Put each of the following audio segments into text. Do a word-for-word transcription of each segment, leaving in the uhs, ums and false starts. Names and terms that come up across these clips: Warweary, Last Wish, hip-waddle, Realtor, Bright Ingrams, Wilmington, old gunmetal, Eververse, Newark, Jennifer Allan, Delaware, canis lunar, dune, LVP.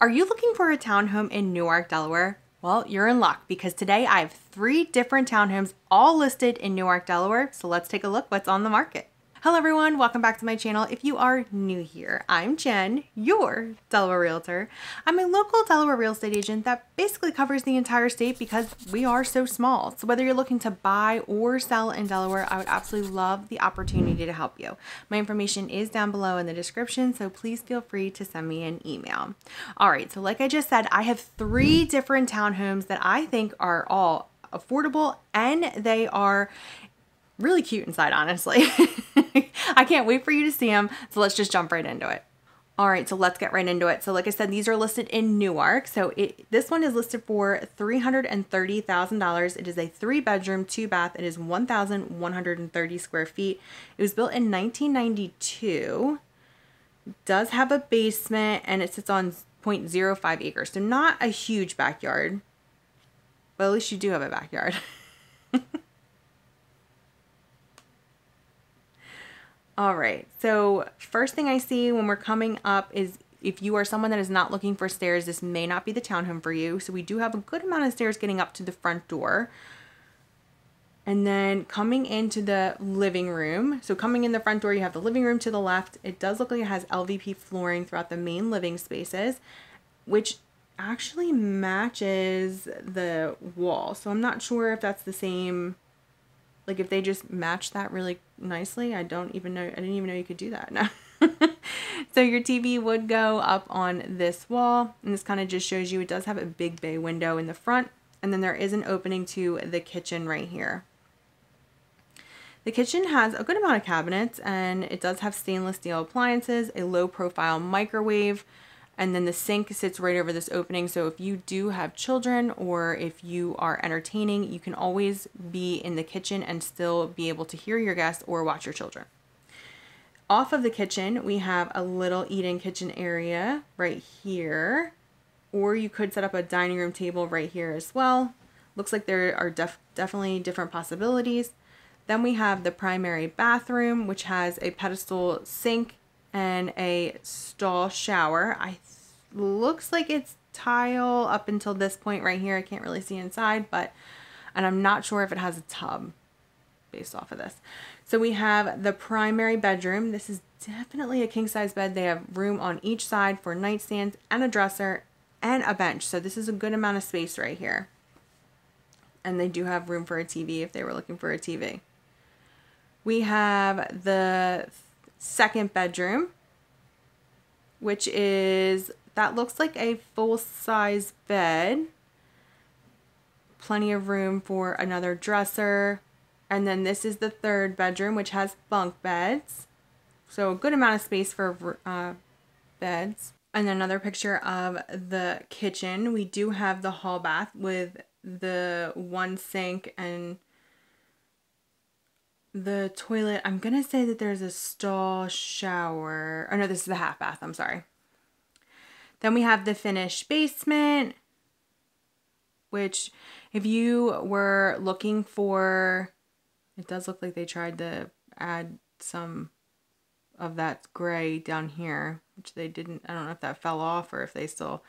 Are you looking for a townhome in Newark, Delaware? Well, you're in luck because today I have three different townhomes all listed in Newark, Delaware. So let's take a look what's on the market. Hello everyone, welcome back to my channel. If you are new here, I'm Jen, your Delaware Realtor. I'm a local Delaware real estate agent that basically covers the entire state because we are so small. So whether you're looking to buy or sell in Delaware, I would absolutely love the opportunity to help you. My information is down below in the description, so please feel free to send me an email. All right, so like I just said, I have three different townhomes that I think are all affordable and they are really cute inside, honestly. I can't wait for you to see them. So let's just jump right into it. All right, so let's get right into it. So like I said, these are listed in Newark. So it, this one is listed for three hundred thirty thousand dollars. It is a three bedroom, two bath. It is one thousand one hundred thirty square feet. It was built in nineteen ninety-two. It does have a basement and it sits on zero point zero five acres. So not a huge backyard, but at least you do have a backyard. All right, so first thing I see when we're coming up is if you are someone that is not looking for stairs, this may not be the townhome for you. So we do have a good amount of stairs getting up to the front door. And then coming into the living room. So coming in the front door, you have the living room to the left. It does look like it has L V P flooring throughout the main living spaces, which actually matches the wall. So I'm not sure if that's the same. Like if they just match that really nicely, I don't even know, I didn't even know you could do that. No. So your T V would go up on this wall, and this kind of just shows you it does have a big bay window in the front, and then there is an opening to the kitchen right here. The kitchen has a good amount of cabinets, and it does have stainless steel appliances, a low profile microwave, and then the sink sits right over this opening. So if you do have children or if you are entertaining, you can always be in the kitchen and still be able to hear your guests or watch your children. Off of the kitchen, we have a little eat-in kitchen area right here, or you could set up a dining room table right here as well. Looks like there are def- definitely different possibilities. Then we have the primary bathroom, which has a pedestal sink and a stall shower. I looks like it's tile up until this point right here. I can't really see inside, but, and I'm not sure if it has a tub based off of this. So we have the primary bedroom. This is definitely a king size bed. They have room on each side for nightstands and a dresser and a bench. So this is a good amount of space right here. And they do have room for a T V if they were looking for a T V. We have the second bedroom, which is, that looks like a full-size bed, plenty of room for another dresser. And then this is the third bedroom, which has bunk beds, so a good amount of space for uh, beds. And then another picture of the kitchen. We do have the hall bath with the one sink and the toilet. I'm gonna say that there's a stall shower. Oh no, this is the half bath, I'm sorry. Then we have the finished basement, which if you were looking for, it does look like they tried to add some of that gray down here, which they didn't. I don't know if that fell off or if they still,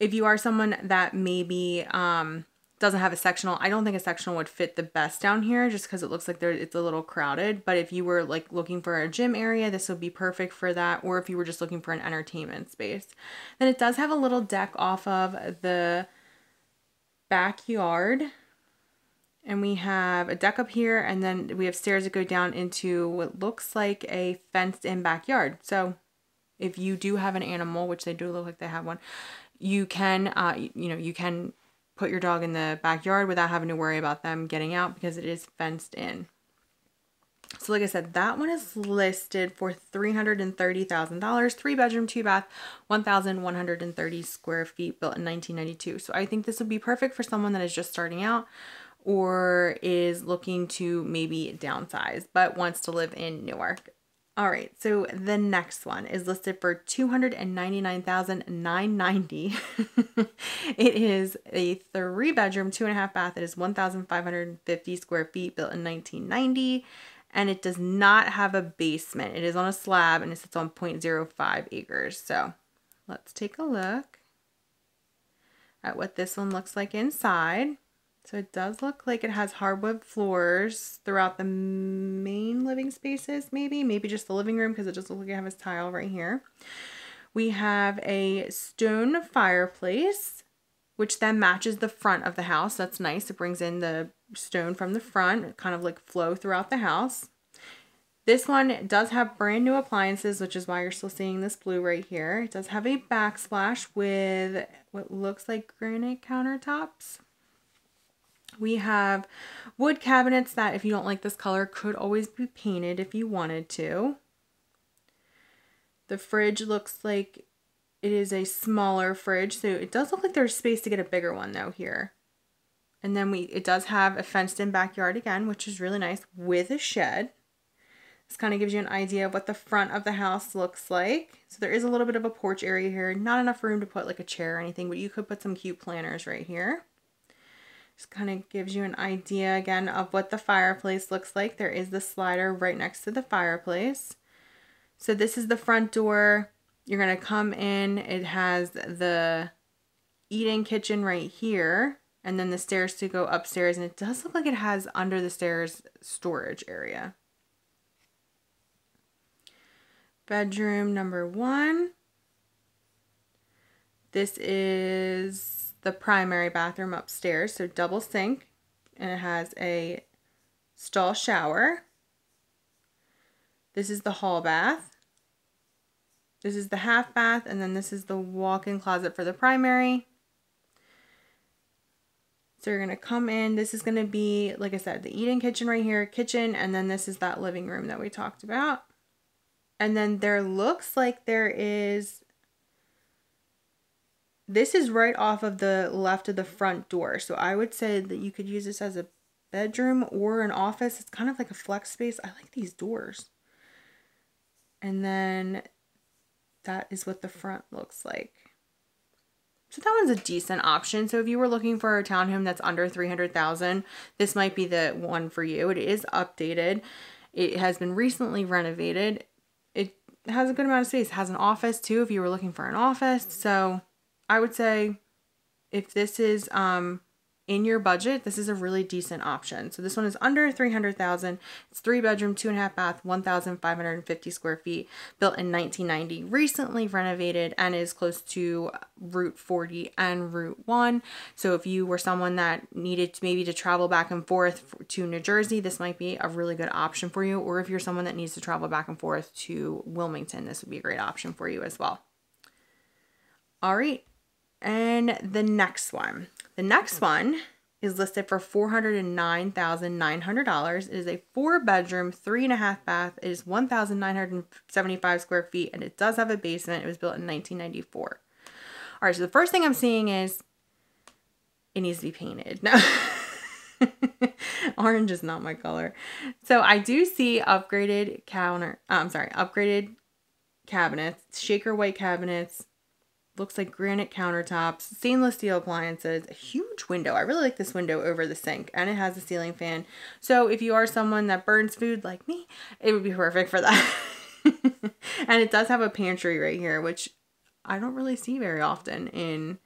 if you are someone that maybe, um, doesn't have a sectional. I don't think a sectional would fit the best down here just because it looks like there it's a little crowded. But if you were like looking for a gym area, this would be perfect for that. Or if you were just looking for an entertainment space. Then it does have a little deck off of the backyard. And we have a deck up here, and then we have stairs that go down into what looks like a fenced in backyard. So if you do have an animal, which they do look like they have one, you can, uh, you know, you can put your dog in the backyard without having to worry about them getting out because it is fenced in. So like I said, that one is listed for three hundred thirty thousand dollars, three bedroom, two bath, one thousand one hundred thirty square feet, built in nineteen ninety-two. So I think this would be perfect for someone that is just starting out or is looking to maybe downsize, but wants to live in Newark. All right, so the next one is listed for two hundred ninety-nine thousand nine hundred ninety dollars. It is a three bedroom, two and a half bath. It is one thousand five hundred fifty square feet, built in nineteen ninety, and it does not have a basement. It is on a slab and it sits on zero point zero five acres. So let's take a look at what this one looks like inside. So it does look like it has hardwood floors throughout the main living spaces, maybe, maybe just the living room, because it does look like I have a tile right here. We have a stone fireplace, which then matches the front of the house. That's nice. It brings in the stone from the front, it kind of like flow throughout the house. This one does have brand new appliances, which is why you're still seeing this blue right here. It does have a backsplash with what looks like granite countertops. We have wood cabinets that, if you don't like this color, could always be painted if you wanted to. The fridge looks like it is a smaller fridge, so it does look like there's space to get a bigger one though here. And then we it does have a fenced-in backyard again, which is really nice, with a shed. This kind of gives you an idea of what the front of the house looks like. So there is a little bit of a porch area here. Not enough room to put like a chair or anything, but you could put some cute planters right here. Just kind of gives you an idea again of what the fireplace looks like. There is the slider right next to the fireplace. So this is the front door. You're going to come in. It has the eat-in kitchen right here, and then the stairs to go upstairs. And it does look like it has under the stairs storage area. Bedroom number one. This is the primary bathroom upstairs, so double sink, and it has a stall shower. This is the hall bath. This is the half bath, and then this is the walk-in closet for the primary. So you're gonna come in, this is gonna be, like I said, the eat-in kitchen right here, kitchen, and then this is that living room that we talked about. And then there looks like there is, this is right off of the left of the front door. So I would say that you could use this as a bedroom or an office. It's kind of like a flex space. I like these doors. And then that is what the front looks like. So that one's a decent option. So if you were looking for a townhome that's under three hundred thousand dollars, this might be the one for you. It is updated. It has been recently renovated. It has a good amount of space. It has an office too, if you were looking for an office. So I would say if this is um, in your budget, this is a really decent option. So this one is under three hundred thousand dollars. It's three bedroom, two and a half bath, one thousand five hundred fifty square feet, built in nineteen ninety, recently renovated, and is close to Route forty and Route one. So if you were someone that needed to maybe to travel back and forth to New Jersey, this might be a really good option for you. Or if you're someone that needs to travel back and forth to Wilmington, this would be a great option for you as well. All right. And the next one. The next one is listed for four hundred nine thousand nine hundred dollars. It is a four bedroom, three and a half bath. It is one thousand nine hundred seventy-five square feet, and it does have a basement. It was built in nineteen ninety-four. All right, so the first thing I'm seeing is it needs to be painted. No. Orange is not my color. So I do see upgraded counter, oh, I'm sorry, upgraded cabinets, shaker white cabinets, looks like granite countertops, stainless steel appliances, a huge window. I really like this window over the sink, and it has a ceiling fan. So if you are someone that burns food like me, it would be perfect for that. And it does have a pantry right here, which I don't really see very often in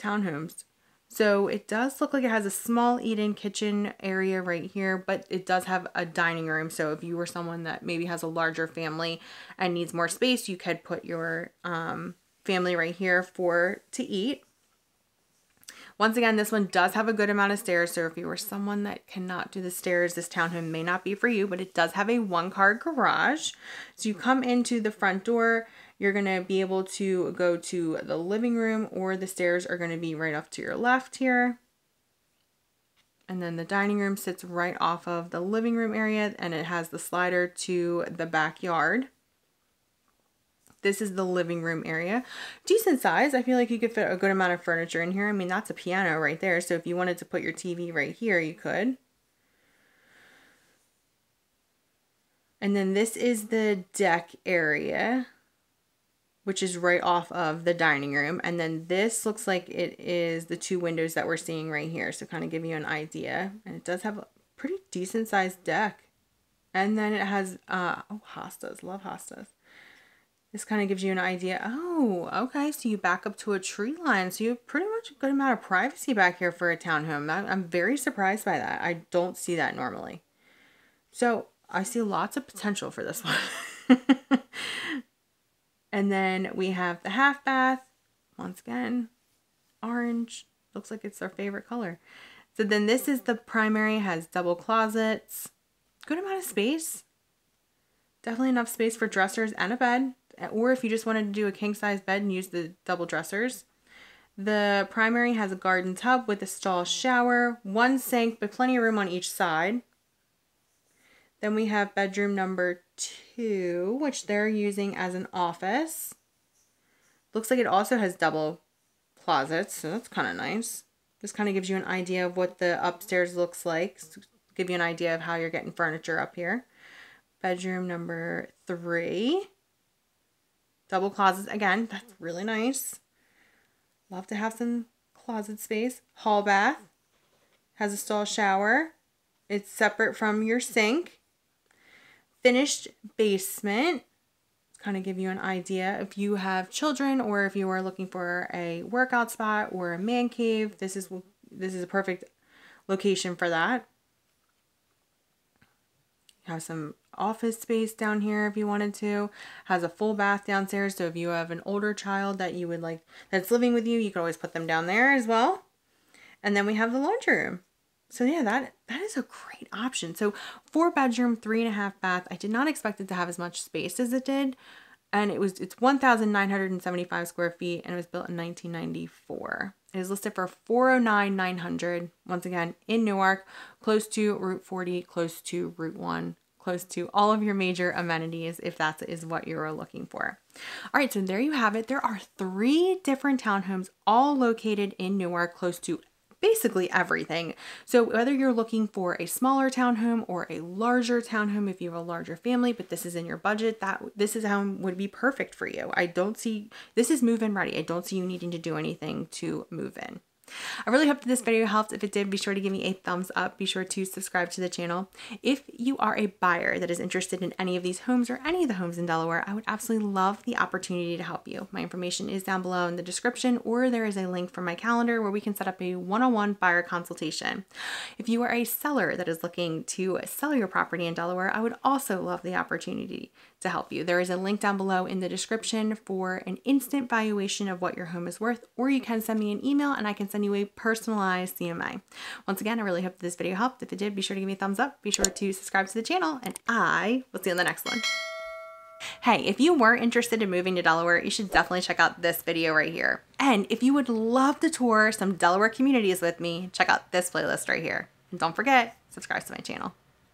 townhomes. So it does look like it has a small eat-in kitchen area right here, but it does have a dining room. So if you were someone that maybe has a larger family and needs more space, you could put your, um, family right here for to eat. Once again, this one does have a good amount of stairs, so if you were someone that cannot do the stairs, this townhome may not be for you, but it does have a one-car garage. So you come into the front door, you're going to be able to go to the living room, or the stairs are going to be right off to your left here. And then the dining room sits right off of the living room area, and it has the slider to the backyard. This is the living room area. Decent size. I feel like you could fit a good amount of furniture in here. I mean, that's a piano right there. So if you wanted to put your T V right here, you could. And then this is the deck area, which is right off of the dining room. And then this looks like it is the two windows that we're seeing right here. So kind of give you an idea. And it does have a pretty decent sized deck. And then it has, uh, oh, hostas. Love hostas. This kind of gives you an idea. Oh, okay. So you back up to a tree line. So you have pretty much a good amount of privacy back here for a townhome. I'm very surprised by that. I don't see that normally. So I see lots of potential for this one. And then we have the half bath. Once again, orange. Looks like it's our favorite color. So then this is the primary, has double closets. Good amount of space. Definitely enough space for dressers and a bed. Or if you just wanted to do a king size bed and use the double dressers. The primary has a garden tub with a stall shower, one sink, but plenty of room on each side. Then we have bedroom number two, which they're using as an office. Looks like it also has double closets, so that's kind of nice. This kind of gives you an idea of what the upstairs looks like. So give you an idea of how you're getting furniture up here. Bedroom number three. Double closets again. That's really nice. Love to have some closet space. Hall bath. Has a stall shower. It's separate from your sink. Finished basement. Kind of give you an idea if you have children or if you are looking for a workout spot or a man cave. This is this is a perfect location for that. You have some office space down here if you wanted to. Has a full bath downstairs, so if you have an older child that you would like that's living with you, you can always put them down there as well. And then we have the laundry room. So yeah, that that is a great option. So four bedroom, three and a half bath. I did not expect it to have as much space as it did, and it was it's one thousand nine hundred seventy-five square feet, and it was built in nineteen ninety-four. It is listed for four oh nine nine hundred. Once again, in Newark, close to Route forty, close to Route one. Close to all of your major amenities if that is what you're looking for. All right, so there you have it. There are three different townhomes all located in Newark, close to basically everything. So whether you're looking for a smaller townhome or a larger townhome, if you have a larger family, but this is in your budget, that this is home would be perfect for you. I don't see, this is move-in ready. I don't see you needing to do anything to move in. I really hope that this video helped. If it did, be sure to give me a thumbs up. Be sure to subscribe to the channel. If you are a buyer that is interested in any of these homes or any of the homes in Delaware, I would absolutely love the opportunity to help you. My information is down below in the description, or there is a link from my calendar where we can set up a one-on-one buyer consultation. If you are a seller that is looking to sell your property in Delaware, I would also love the opportunity to help you. There is a link down below in the description for an instant valuation of what your home is worth, or you can send me an email and I can send you a personalized C M I. Once again, I really hope this video helped. If it did, be sure to give me a thumbs up. Be sure to subscribe to the channel, and I will see you in the next one. Hey, if you were interested in moving to Delaware, you should definitely check out this video right here. And if you would love to tour some Delaware communities with me, check out this playlist right here. And don't forget, subscribe to my channel.